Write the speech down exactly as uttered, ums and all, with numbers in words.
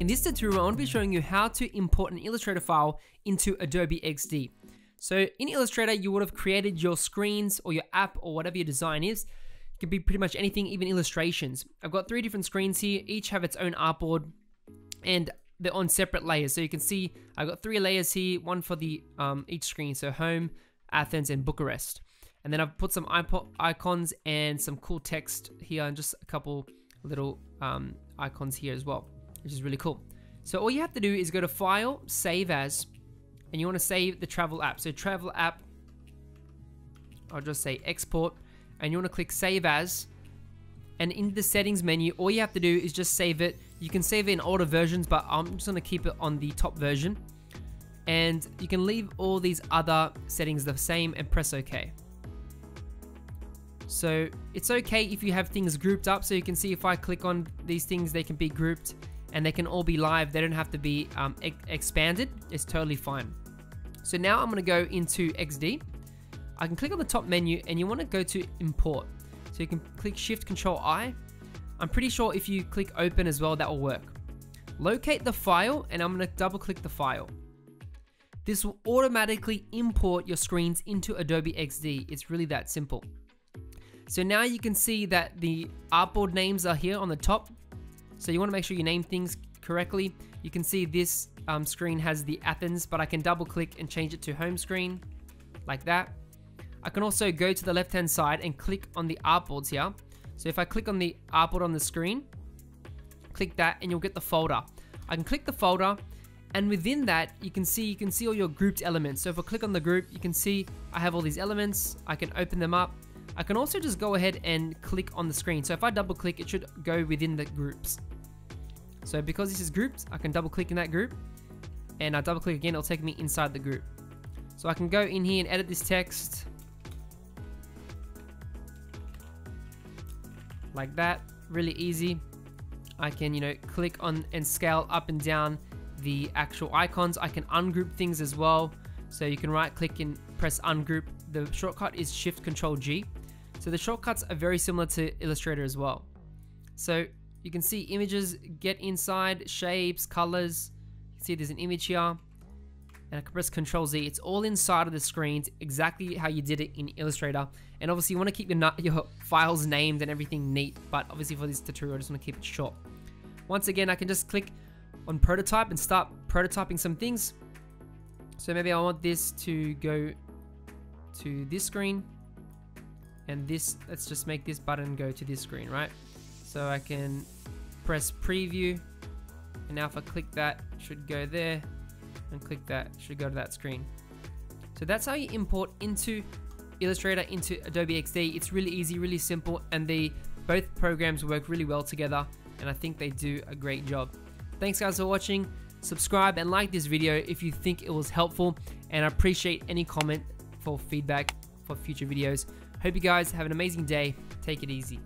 In this tutorial, I want to be showing you how to import an Illustrator file into Adobe X D. So in Illustrator, you would have created your screens or your app or whatever your design is. It could be pretty much anything, even illustrations. I've got three different screens here. Each have its own artboard and they're on separate layers. So you can see I've got three layers here, one for the um, each screen. So home, Athens and Bucharest. And then I've put some icons and some cool text here and just a couple little um, icons here as well, which is really cool. So all you have to do is go to File, Save As, and you want to save the travel app. So travel app, I'll just say export, and you want to click Save As. And in the settings menu, all you have to do is just save it. You can save it in older versions, but I'm just going to keep it on the top version. And you can leave all these other settings the same and press OK. So it's okay if you have things grouped up. So you can see if I click on these things, they can be grouped and they can all be live. They don't have to be um, e expanded. It's totally fine. So now I'm going to go into X D. I can click on the top menu and you want to go to import. So you can click Shift Control I. I'm pretty sure if you click open as well, that will work. Locate the file and I'm going to double click the file. This will automatically import your screens into Adobe X D. It's really that simple. So now you can see that the artboard names are here on the top. So you want to make sure you name things correctly. You can see this um, screen has the Athens, but I can double click and change it to home screen like that. I can also go to the left hand side and click on the artboards here. So if I click on the artboard on the screen, click that and you'll get the folder. I can click the folder and within that you can see you can see all your grouped elements. So if I click on the group, you can see I have all these elements. I can open them up. I can also just go ahead and click on the screen. So if I double click, it should go within the groups. So because this is grouped, I can double click in that group and I double click again, it'll take me inside the group. So I can go in here and edit this text like that, really easy. I can, you know, click on and scale up and down the actual icons. I can ungroup things as well. So you can right click and press ungroup. The shortcut is Shift Control G. So the shortcuts are very similar to Illustrator as well. So you can see images, get inside, shapes, colors. You can see there's an image here. And I can press Control Z. It's all inside of the screens, exactly how you did it in Illustrator. And obviously you want to keep your, your files named and everything neat. But obviously for this tutorial, I just want to keep it short. Once again, I can just click on prototype and start prototyping some things. So maybe I want this to go to this screen and this, let's just make this button go to this screen, right? So I can press preview and now if I click that, it should go there and click that, it should go to that screen. So that's how you import into Illustrator, into Adobe X D. It's really easy, really simple, and the both programs work really well together and I think they do a great job. Thanks guys for watching. Subscribe and like this video if you think it was helpful, and I appreciate any comment for feedback for future videos. Hope you guys have an amazing day. Take it easy.